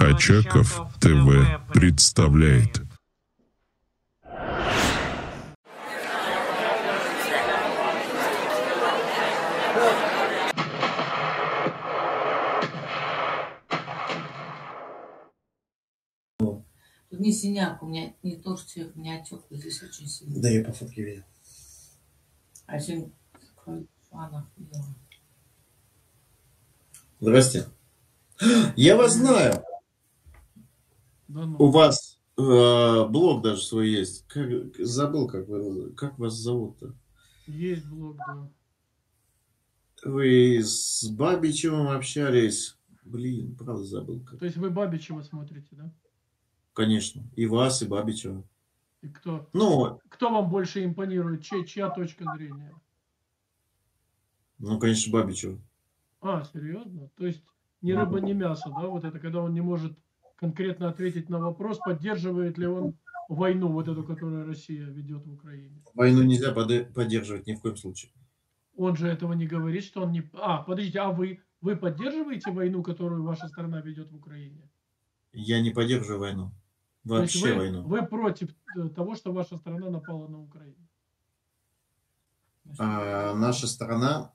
Ochakov ТВ представляет. Тут не синяк, у меня не то, что у меня отек, здесь очень сильно. Да, я по фотке видел. А сегодня такой фанат. Здрасте. Я вас знаю. Да, ну. У вас блог даже свой есть. Забыл, как вас зовут-то. Есть блог, да. Вы с Бабичевым общались. Блин, правда забыл. Как. То есть вы Бабичева смотрите, да? Конечно. И вас, и Бабичева. И кто? Ну, кто вам больше импонирует? Чья точка зрения? Ну, конечно, Бабичева. А, серьезно? То есть ни рыба, ни мясо, да? Вот это, когда он не может конкретно ответить на вопрос, поддерживает ли он войну, вот эту, которую Россия ведет в Украине. Войну нельзя поддерживать ни в коем случае. Он же этого не говорит, что он не... А, подождите, а вы поддерживаете войну, которую ваша страна ведет в Украине? Я не поддерживаю войну. Вообще войну. Вы против того, что ваша страна напала на Украину? А, наша страна...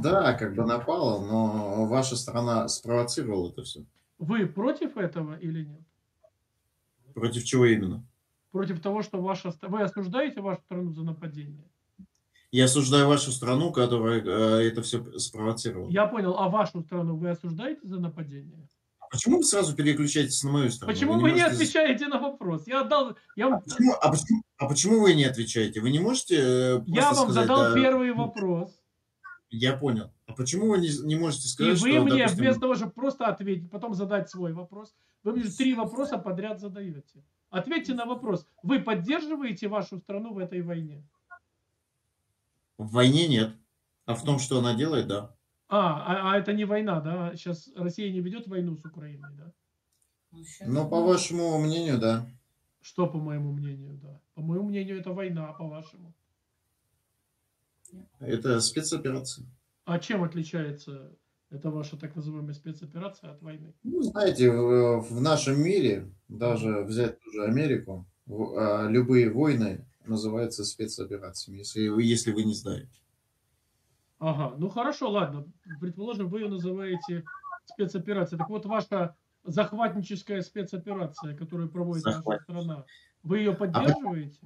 Да, как бы напала, но ваша страна спровоцировала это все. Вы против этого или нет? Против чего именно? Против того, что ваша страна... Вы осуждаете вашу страну за нападение? Я осуждаю вашу страну, которая это все спровоцировала. Я понял. А вашу страну вы осуждаете за нападение? Почему вы сразу переключаетесь на мою страну? Почему вы не отвечаете на вопрос? Я отдал... А почему вы не отвечаете? Вы не можете... Я вам задал первый вопрос. Я понял. А почему вы не можете сказать, что... И вы что, мне, допустим... вместо того, чтобы просто ответить, потом задать свой вопрос, вы мне три вопроса подряд задаете. Ответьте на вопрос. Вы поддерживаете вашу страну в этой войне? В войне нет. А в том, что она делает, да. А это не война, да? Сейчас Россия не ведет войну с Украиной, да? Ну, по вашему мнению, да. Что по моему мнению, да? По моему мнению, это война, а по вашему? Это спецоперация. А чем отличается эта ваша так называемая спецоперация от войны? Ну, знаете, в нашем мире, даже взять ту же Америку, любые войны называются спецоперациями, если вы не знаете. Ага, ну хорошо, ладно. Предположим, вы ее называете спецоперацией. Так вот, ваша захватническая спецоперация, которую проводит наша страна, вы ее поддерживаете?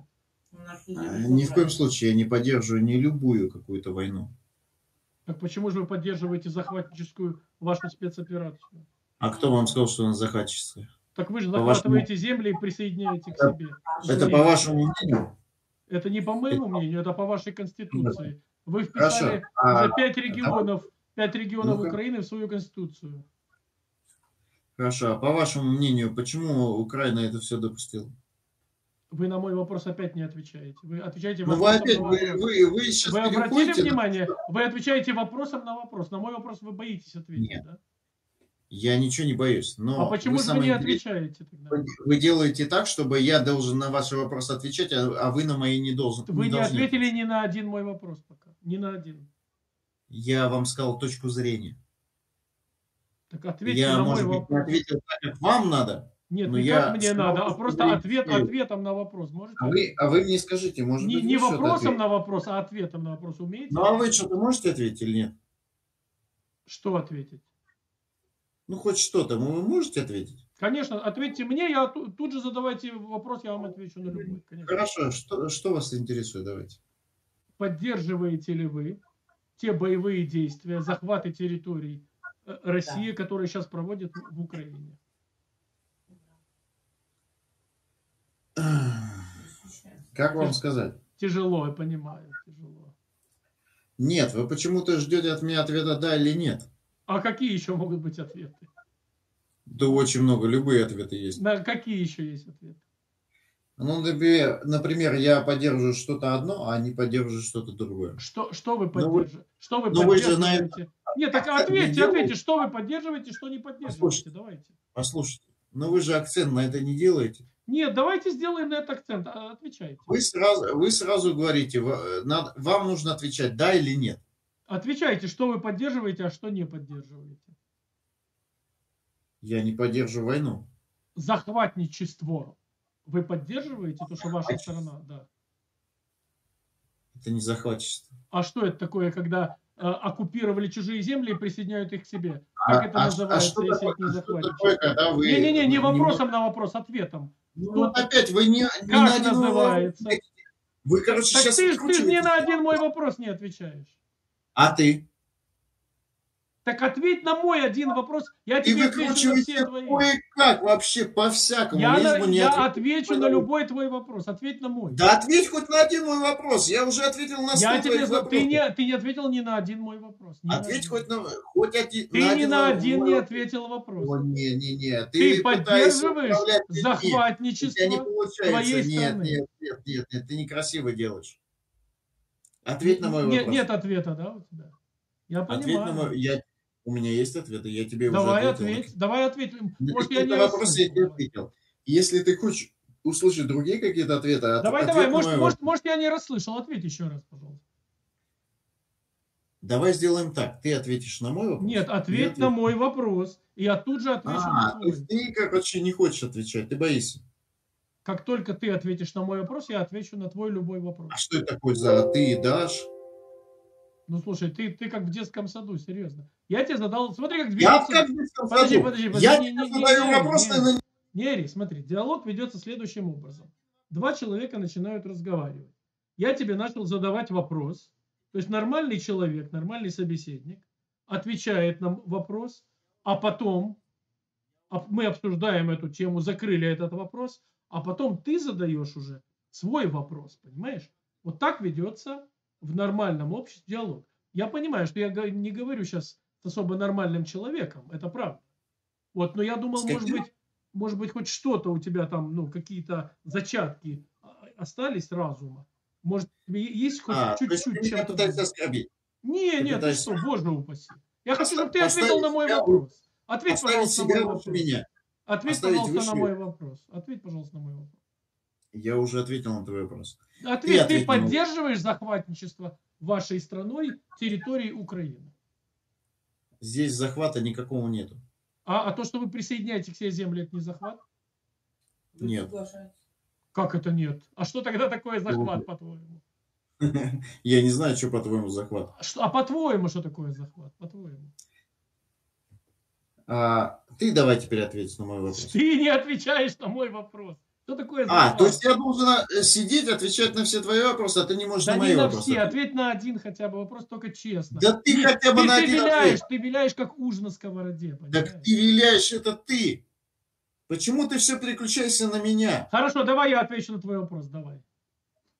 Ни в коем случае я не поддерживаю ни любую какую-то войну. Так почему же вы поддерживаете захватническую вашу спецоперацию? А кто вам сказал, что она захватническая? Так вы же захватываете земли и присоединяете к себе. Это по вашему мнению? Это не по моему мнению, это по вашей конституции. Вы вписали за 5 регионов Украины в свою конституцию. Хорошо, а по вашему мнению, почему Украина это все допустила? Вы на мой вопрос опять не отвечаете. Вы отвечаете вопросом на вопрос. Вы обратили внимание? Вы отвечаете вопросом на вопрос. На мой вопрос вы боитесь ответить, нет, да? Я ничего не боюсь. Но а почему же вы не отвечаете тогда? Вы делаете так, чтобы я должен на ваши вопросы отвечать, а вы на мои не должны. Вы не ответили ни на один мой вопрос пока. Ни на один. Я вам сказал точку зрения. Так ответьте на мой вопрос. Я, может быть, ответил так, как вам надо. Нет, не как мне надо, а просто ответом на вопрос. Можете? А вы мне скажите, может быть, не вопросом на вопрос, а ответом на вопрос умеете? Ну, а вы что-то можете ответить или нет? Что ответить? Ну, хоть что-то. Вы можете ответить? Конечно, ответьте мне, я тут же задавайте вопрос, я вам отвечу на любой. Конечно. Хорошо, что вас интересует, давайте. Поддерживаете ли вы те боевые действия, захваты территорий России, да, которые сейчас проводят в Украине? Как вам сказать? Тяжело, я понимаю. Тяжело. Нет, вы почему-то ждете от меня ответа «да» или «нет». А какие еще могут быть ответы? Да очень много, любые ответы есть. Да, какие еще есть ответы? Ну, например, я поддерживаю что-то одно, а не поддерживаю что-то другое. Что вы поддерживаете? Вы же знаете... Нет, так ответьте, что вы поддерживаете, что не поддерживаете. Послушайте, давайте. Послушайте, но вы же акцент на это не делаете. Нет, давайте сделаем на этот акцент. Отвечайте. Вы сразу говорите, вам нужно отвечать «да» или «нет». Отвечайте, что вы поддерживаете, а что не поддерживаете. Я не поддерживаю войну. Захватничество. Вы поддерживаете то, что ваша сторона? Да. Это не захватничество. А что это такое, когда оккупировали чужие земли и присоединяют их к себе? Как это называется, что если такое, это не захватничество? Не-не-не, не вопросом на вопрос, ответом. Ну, вот опять вы не как на называется? Вы, короче, так сейчас ты ни на один мой вопрос не отвечаешь. А ты? Так ответь на мой один вопрос. Я тебе отвечу на все твои. Как вообще по-всякому. Я отвечу на любой твой вопрос. Ответь на мой. Да ответь хоть на один мой вопрос. Я уже ответил на 100 твоих вопросов. Ты не ответил ни на один мой вопрос. Ответь хоть один. Ты ни на один не ответил вопрос. Не-не-не. Ты поддерживаешь захватничество твоей страны. Нет. Ты некрасиво делаешь. Ответь на мой вопрос. Нет ответа, да, у тебя? Я понимаю. У меня есть ответы, я тебе уже ответил. Давай ответь. Может, я не вопрос я тебе ответил. Если ты хочешь услышать другие какие-то ответы... Давай, может, я не расслышал. Ответь еще раз, пожалуйста. Давай сделаем так. Ты ответишь на мой вопрос? Нет, ответь на мой вопрос. И я тут же отвечу на твой. Ты, короче, не хочешь отвечать, ты боишься. Как только ты ответишь на мой вопрос, я отвечу на твой любой вопрос. А что это такое за «ты дашь»? Ну, слушай, ты как в детском саду, серьезно. Я тебе задал... Смотри, как... Я как в детском саду. Подожди. Я тебе задаю вопрос... Нери, смотри, диалог ведется следующим образом. Два человека начинают разговаривать. Я тебе начал задавать вопрос. То есть нормальный человек, нормальный собеседник отвечает нам вопрос, а потом мы обсуждаем эту тему, закрыли этот вопрос, а потом ты задаешь уже свой вопрос, понимаешь? Вот так ведется... в нормальном обществе диалог. Я понимаю, что я не говорю сейчас с особо нормальным человеком, это правда. Вот, но я думал, может быть, хоть что-то у тебя там, ну, какие-то зачатки остались разума. Может, есть хоть чуть-чуть... Нет, что, боже упаси. Я хочу, чтобы ты ответил на мой вопрос. Ответь, пожалуйста, на мой вопрос. Ответь, пожалуйста, на мой вопрос. Я уже ответил на твой вопрос. Ответ, ты поддерживаешь захватничество вашей страной территории Украины? Здесь захвата никакого нету. А то, что вы присоединяете к себе земли, это не захват? Нет. Как это нет? А что тогда такое захват, по-твоему? Я не знаю, что по-твоему захват. А по-твоему, что такое захват? По-твоему. Ты давай теперь ответишь на мой вопрос. Ты не отвечаешь на мой вопрос. Что такое захват? То есть я должен сидеть, отвечать на все твои вопросы, а ты не можешь на мои вопросы. Да не на все, ответь на один хотя бы вопрос, только честно. Да ты хотя бы на один ответ. Ты виляешь, как уж на сковороде. Понимаешь? Так ты виляешь, это ты. Почему ты все переключаешься на меня? Хорошо, давай я отвечу на твой вопрос, давай.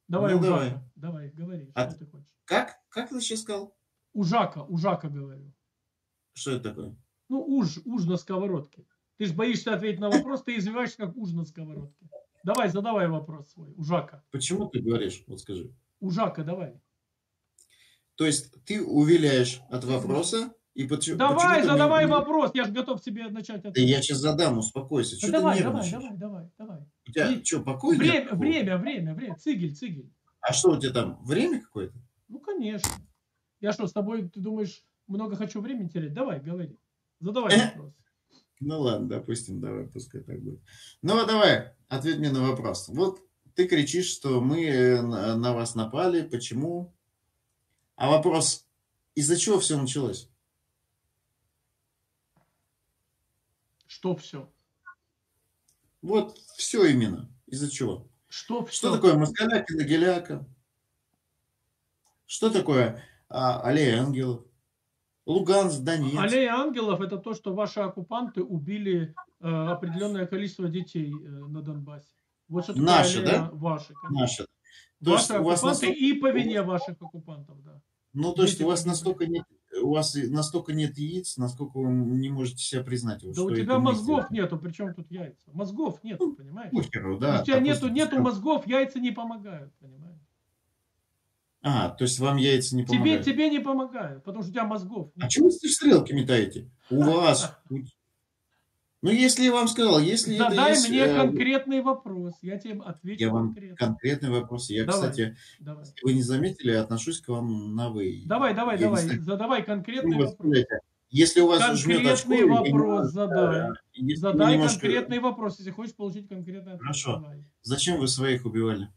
Давай, говори, что ты хочешь. Как ты сейчас сказал? Ужака говорю. Что это такое? Ну, уж на сковородке. Ты же боишься ответить на вопрос, ты извиваешься, как уж на сковородке. Давай, задавай вопрос свой, Ужака. Почему ты говоришь, вот скажи. Ужака, давай. То есть ты увиляешь от вопроса и почему... Давай, задавай вопрос, я же готов тебе начать отвечать. Да я сейчас задам, успокойся. Да давай. У тебя что, покой нет? Время, цигель. А что у тебя там, время какое-то? Ну, конечно. Я что, с тобой, ты думаешь, много хочу времени терять? Давай, говори. Задавай вопрос. Ну ладно, допустим, давай, пускай так будет. Ну давай, ответь мне на вопрос. Вот ты кричишь, что мы на вас напали, почему? А вопрос, из-за чего все началось? Что все? Вот все именно. Из-за чего? Что такое москаляка, нагеляка? Что такое аллея ангелов? Луганск, Донецк. Аллея ангелов — это то, что ваши оккупанты убили определенное количество детей на Донбассе. Вот что такое наши, да? Ваши, конечно. Наши. Ваши оккупанты у вас настолько... и по вине ваших оккупантов, да. Ну, то есть у вас настолько нет яиц, насколько вы не можете себя признать. Да у тебя мозгов нету, причем тут яйца. Мозгов нету, понимаешь? Пухеру, да, у тебя нету мозгов, яйца не помогают, понимаешь? То есть вам яйца не помогают? Тебе не помогают, потому что у тебя мозгов нет. А чего вы стрелки метаете? У вас. Ну, если я вам сказал, если... Задай мне конкретный вопрос, я тебе отвечу конкретный вопрос. Я, кстати, если вы не заметили, отношусь к вам на «вы». Давай, задавай конкретный вопрос. Если у вас конкретный школе, вопрос задай. Задай немножко... конкретный вопрос, если хочешь получить конкретный ответ. Хорошо. Задай. Зачем вы своих убивали?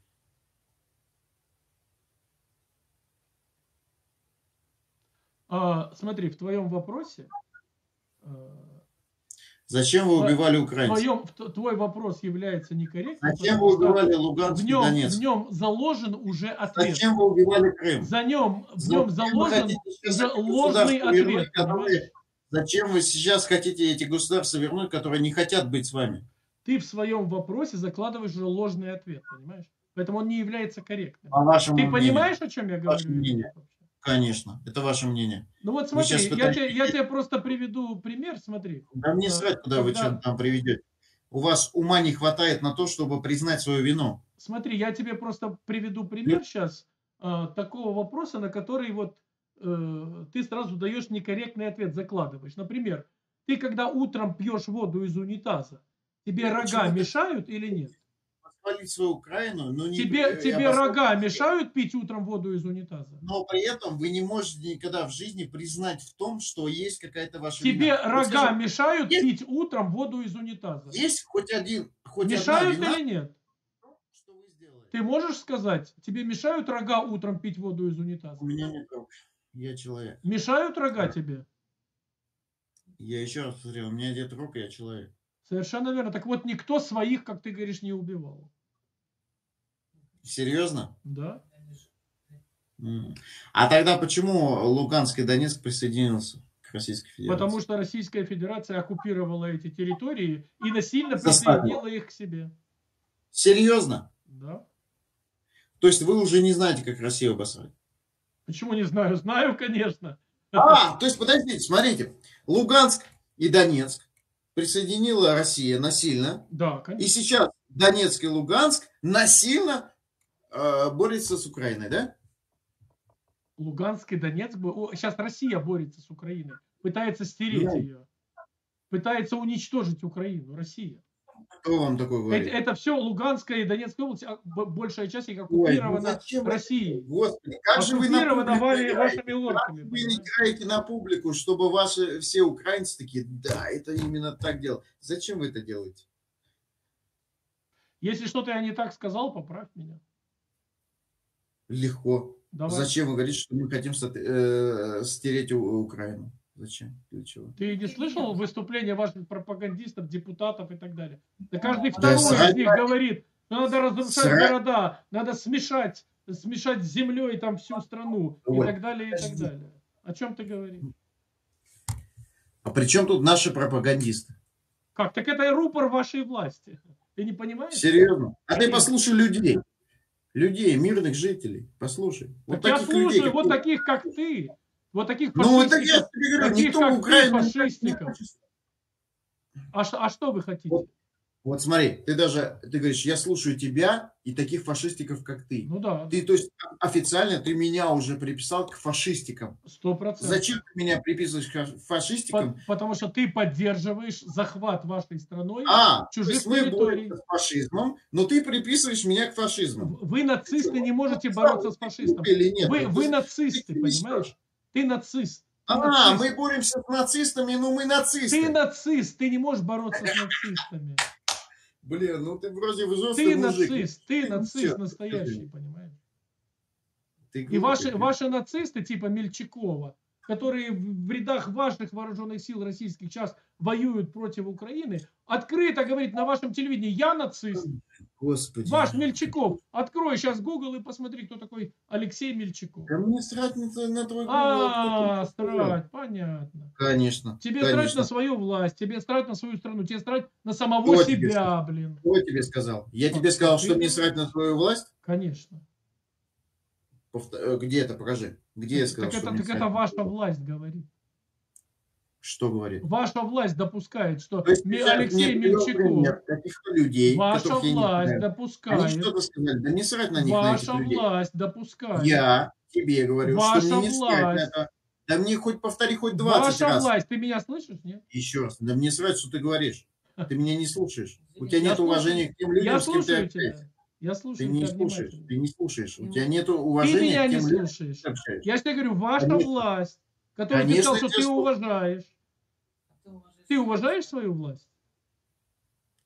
Смотри, в твоем вопросе... Зачем вы убивали украинцев? Твой вопрос является некорректным. Зачем вы убивали Луганск и Донецк? В нем заложен уже ответ. Зачем вы убивали Крым? В нем заложен ложный ответ. Зачем вы сейчас хотите эти государства вернуть, которые не хотят быть с вами? Ты в своем вопросе закладываешь уже ложный ответ, понимаешь? Поэтому он не является корректным. По вашему мнению. Ты понимаешь, о чем я говорю? Ваше мнение. Конечно, это ваше мнение. Ну вот смотри, я тебе просто приведу пример, смотри. Да мне срать, куда вы что-то там приведете. У вас ума не хватает на то, чтобы признать свою вину. Смотри, я тебе просто приведу пример сейчас такого вопроса, на который вот ты сразу даешь некорректный ответ, закладываешь. Например, ты когда утром пьешь воду из унитаза, тебе рога мешают или нет? Свою Украину, но не... Тебе рога мешают пить утром воду из унитаза? Но при этом вы не можете никогда в жизни признать в том, что есть какая-то ваша вина. Тебе рога мешают пить утром воду из унитаза? Есть хоть одна вина, или нет? Что вы сделали? Ты можешь сказать, тебе мешают рога утром пить воду из унитаза? У меня нет рог. Я человек. Мешают рога тебе? Я еще раз смотрю, у меня нет рук, я человек. Совершенно верно. Так вот, никто своих, как ты говоришь, не убивал. Серьезно? Да. А тогда почему Луганск и Донецк присоединился к Российской Федерации? Потому что Российская Федерация оккупировала эти территории и насильно присоединила их к себе. Серьезно? Да. То есть вы уже не знаете, как Россию обосрать? Почему не знаю? Знаю, конечно. То есть подождите, смотрите. Луганск и Донецк присоединила Россия насильно. Да, конечно. И сейчас Донецк и Луганск насильно борются с Украиной, да? Луганск и Донецк... Сейчас Россия борется с Украиной. Пытается стереть ее. Пытается уничтожить Украину. Россия. Кто вам такое говорит? Это все Луганская и Донецкая область. Большая часть их оккупирована Россией. Господи, как же вы на играете на публику, чтобы ваши все украинцы такие, да, это именно так делают. Зачем вы это делаете? Если что-то я не так сказал, поправь меня. Легко. Давай. Зачем вы говорите, что мы хотим стереть Украину? Зачем? Для чего? Ты не слышал выступления ваших пропагандистов, депутатов и так далее? Да каждый второй из них говорит, что надо разрушать города, надо смешать с землей там всю страну и так далее, и так далее. О чем ты говоришь? А при чем тут наши пропагандисты? Как? Так это и рупор вашей власти. Ты не понимаешь? Серьезно? А ты послушай людей. Людей, мирных жителей. Послушай. Вот я слушаю вот таких, как ты. Вот таких фашистов, А что вы хотите? Вот смотри, ты говоришь, я слушаю тебя и таких фашистиков, как ты. Ну да. То есть официально ты меня уже приписал к фашистикам. 100%. Зачем ты меня приписываешь к фашистикам? Потому что ты поддерживаешь захват вашей страной чужих территорий. Мы боремся с фашизмом, но ты приписываешь меня к фашизму. Вы нацисты, не можете бороться с фашистом. Вы нацисты, понимаешь? Ты нацист. Мы боремся с нацистами, но мы нацисты. Ты нацист, ты не можешь бороться с нацистами. Блин, ну ты вроде взрослый мужик. Ты нацист настоящий, понимаешь? И ваши нацисты, типа Мильчакова, которые в рядах ваших вооруженных сил российских сейчас воюют против Украины, открыто говорит на вашем телевидении, я нацист. Господи. Ваш Мильчаков. Открой сейчас Google и посмотри, кто такой Алексей Мильчаков. Да мне срать на твой Google. Срать, понятно. Конечно. Тебе срать на свою власть, тебе срать на свою страну, тебе срать на самого себя, блин. Кто тебе сказал? Я тебе сказал, что мне срать на свою власть? Конечно. Где это? Покажи. Где я сказал, что мне срать? Так это ваша власть говорит. Что говорит? Ваша власть допускает, что Алексей Мильчаков. Каких-то людей, ваша власть допускает. Они что-то сказали, да не срать на них. Ваша власть допускает. Я тебе говорю, что мне не срать. Да мне хоть повтори хоть 20 раз. Ваша власть, ты меня слышишь, нет? Еще раз, да мне срать, что ты говоришь. Ты меня не слушаешь. У тебя нет уважения к тем людям, с кем ты общаешься. Я слушаю. Ты не слушаешь. У тебя нет уважения к тем людям, с кем ты общаешься. Я тебе говорю, ваша власть, который писал, что ты уважаешь. Ты уважаешь свою власть?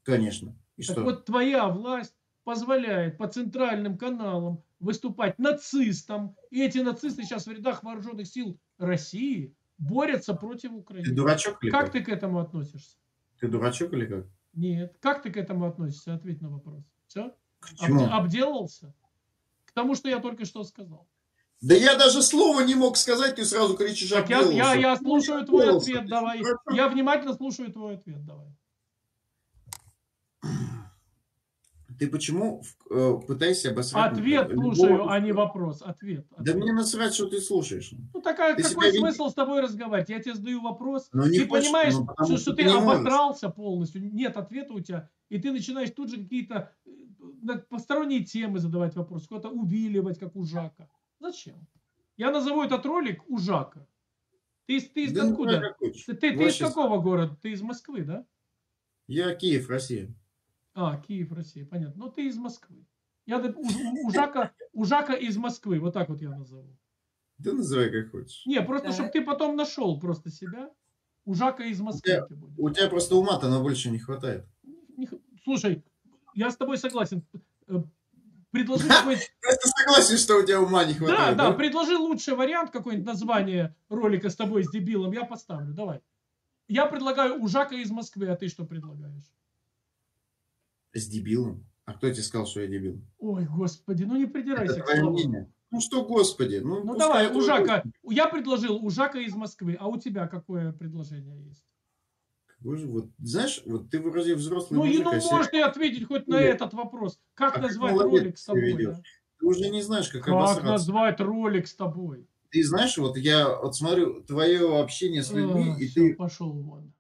Конечно. И так что? Вот твоя власть позволяет по центральным каналам выступать нацистам. И эти нацисты сейчас в рядах вооруженных сил России борются против Украины. Ты дурачок или как? Как ты к этому относишься? Ты дурачок или как? Нет. Как ты к этому относишься? Ответь на вопрос. Все? К чему? Обделался? К тому, что я только что сказал. Да я даже слова не мог сказать, ты сразу кричишь обделался. Я слушаю твой ответ, давай. Я внимательно слушаю твой ответ, давай. Ты почему пытаешься обосрать? Ответ слушаю, а не вопрос. Ответ. Да мне насрать, что ты слушаешь. Ну такая, какой смысл с тобой разговаривать? Я тебе задаю вопрос. Ты понимаешь, что ты обосрался полностью. Нет ответа у тебя. И ты начинаешь тут же какие-то посторонние темы задавать вопрос. Кого-то увиливать, как Ужака. Зачем? Я назову этот ролик Ужака. Ты из откуда? Ты из какого города? Ты из Москвы, да? Я Киев, Россия. А, Киев, Россия, понятно. Но ты из Москвы. Я Ужака из Москвы. Вот так вот я назову. Да называй как хочешь. Не, просто чтобы ты потом нашел просто себя. Ужака из Москвы. У тебя просто ума-то на больше не хватает. Слушай, я с тобой согласен. Предложи какой-нибудь... Ты согласен, что у тебя ума не хватает? Да, да. Предложи лучший вариант, какое-нибудь название ролика с тобой, с дебилом. Я поставлю. Давай. Я предлагаю Ужака из Москвы, а ты что предлагаешь? С дебилом? А кто тебе сказал, что я дебил? Ой, господи, ну не придирайся к слову. Ну что, господи? Ну давай, Ужака. Я предложил Ужака из Москвы, а у тебя какое предложение есть? Боже, вот, знаешь, вот ты вроде взрослый мужик. Ну можно ответить хоть на этот вопрос. Как назвать ролик с тобой? Ты уже не знаешь, как обосраться. Как назвать ролик с тобой? Ты знаешь, вот я вот смотрю твое общение с людьми, и ты... пошел вон.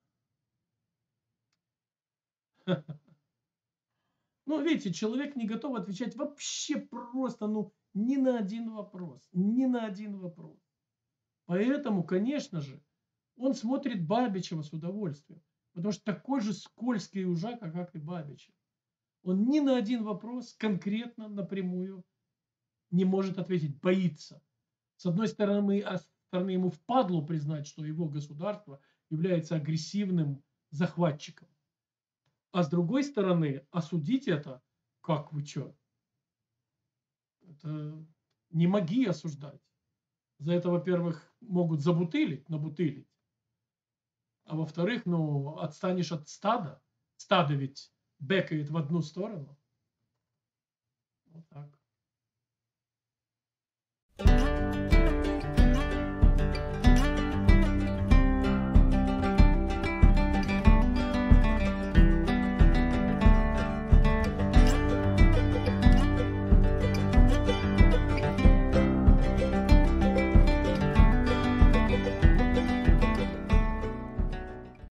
Ну, видите, человек не готов отвечать вообще просто, ни на один вопрос. Ни на один вопрос. Поэтому, конечно же, он смотрит Бабичева с удовольствием. Потому что такой же скользкий Ужака, как и Бабичев. Он ни на один вопрос конкретно, напрямую не может ответить. Боится. С одной стороны, ему впадло признать, что его государство является агрессивным захватчиком. А с другой стороны, осудить это, как вы что? Это не моги осуждать. За это, во-первых, могут забутылить, набутылить. А во-вторых, отстанешь от стада. Стадо ведь бэкает в одну сторону. Вот так.